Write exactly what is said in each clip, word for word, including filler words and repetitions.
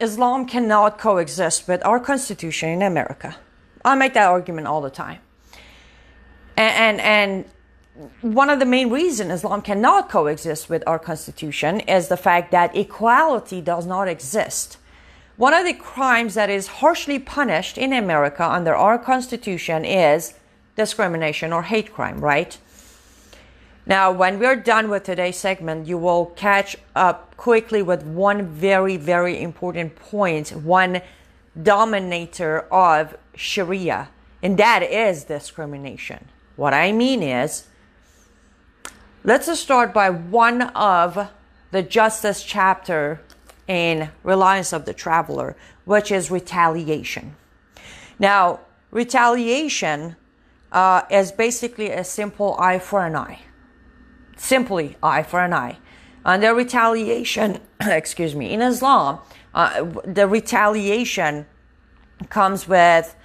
Islam cannot coexist with our Constitution in America. I make that argument all the time. And, and, and one of the main reasons Islam cannot coexist with our Constitution is the fact that equality does not exist. One of the crimes that is harshly punished in America under our Constitution is discrimination or hate crime, right? Now, when we're done with today's segment, you will catch up quickly with one very, very important point, one dominator of Sharia, and that is discrimination. What I mean is, let's start by one of the justice chapter in Reliance of the Traveler, which is retaliation. Now, retaliation uh, is basically a simple eye for an eye. Simply, eye for an eye. Under retaliation, excuse me, in Islam, uh, the retaliation comes with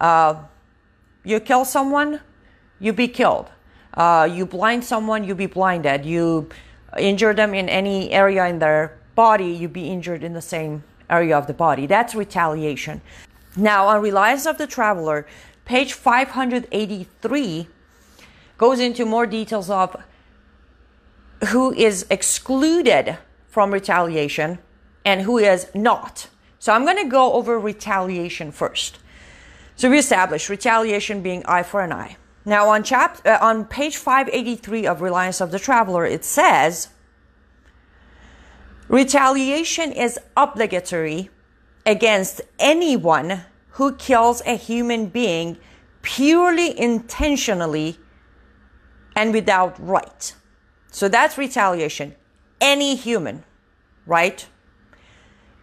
uh, you kill someone, you be killed. Uh, you blind someone, you be blinded. You injure them in any area in their body, you be injured in the same area of the body. That's retaliation. Now, on Reliance of the Traveler, page five hundred eighty-three goes into more details of who is excluded from retaliation and who is not. So I'm going to go over retaliation first. So we established retaliation being eye for an eye. Now on chap uh, on page five eighty-three of Reliance of the Traveler, it says retaliation is obligatory against anyone who kills a human being purely intentionally and without right. So that's retaliation. Any human, right?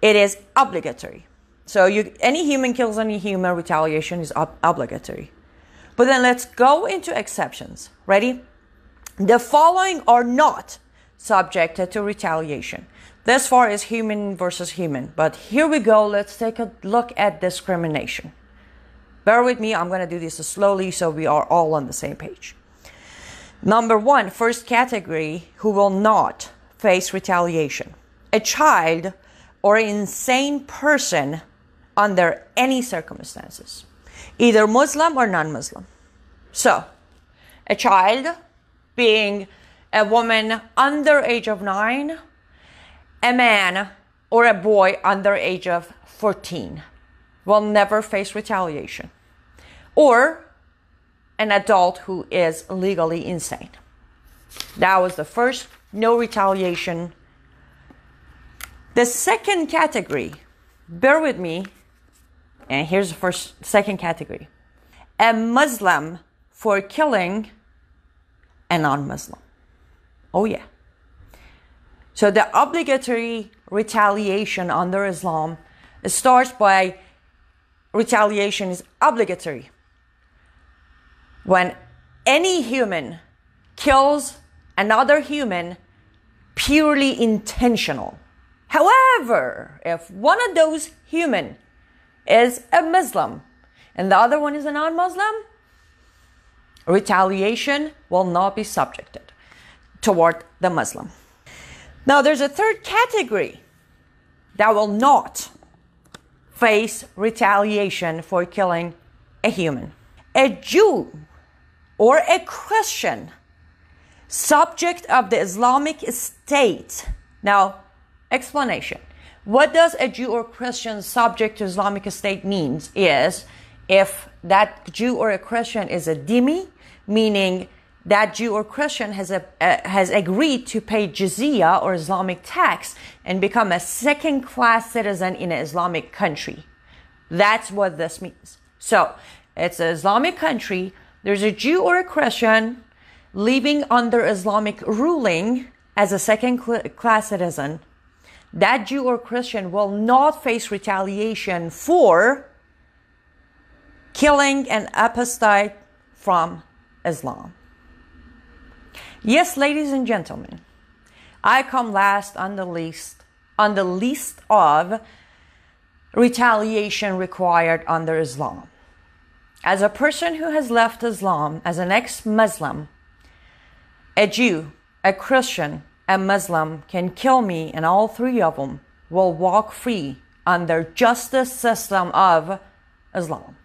It is obligatory. So you, any human kills any human, retaliation is ob obligatory. But then let's go into exceptions. Ready? The following are not subjected to retaliation. This far is human versus human. But here we go. Let's take a look at discrimination. Bear with me. I'm going to do this slowly so we are all on the same page. Number one, first category, who will not face retaliation. A child or an insane person under any circumstances, either Muslim or non-Muslim. So, a child being a woman under age of nine, a man or a boy under age of fourteen will never face retaliation. Or an adult who is legally insane. That was the first, no retaliation. The second category, bear with me, and here's the first, second category. A Muslim for killing a non-Muslim. Oh yeah. So the obligatory retaliation under Islam starts by retaliation is obligatory when any human kills another human purely intentional. However, if one of those human is a Muslim and the other one is a non-Muslim, retaliation will not be subjected toward the Muslim. Now there's a third category that will not face retaliation for killing a human. A Jew or a Christian, subject of the Islamic State. Now, explanation. What does a Jew or Christian subject to Islamic State means is if that Jew or a Christian is a dhimmi, meaning that Jew or Christian has, a, uh, has agreed to pay jizya or Islamic tax and become a second-class citizen in an Islamic country. That's what this means. So, it's an Islamic country. There's a Jew or a Christian living under Islamic ruling as a second-class citizen. That Jew or Christian will not face retaliation for killing an apostate from Islam. Yes, ladies and gentlemen, I come last on the list, on the list of retaliation required under Islam. As a person who has left Islam, as an ex-Muslim, a Jew, a Christian, a Muslim can kill me and all three of them will walk free under justice system of Islam.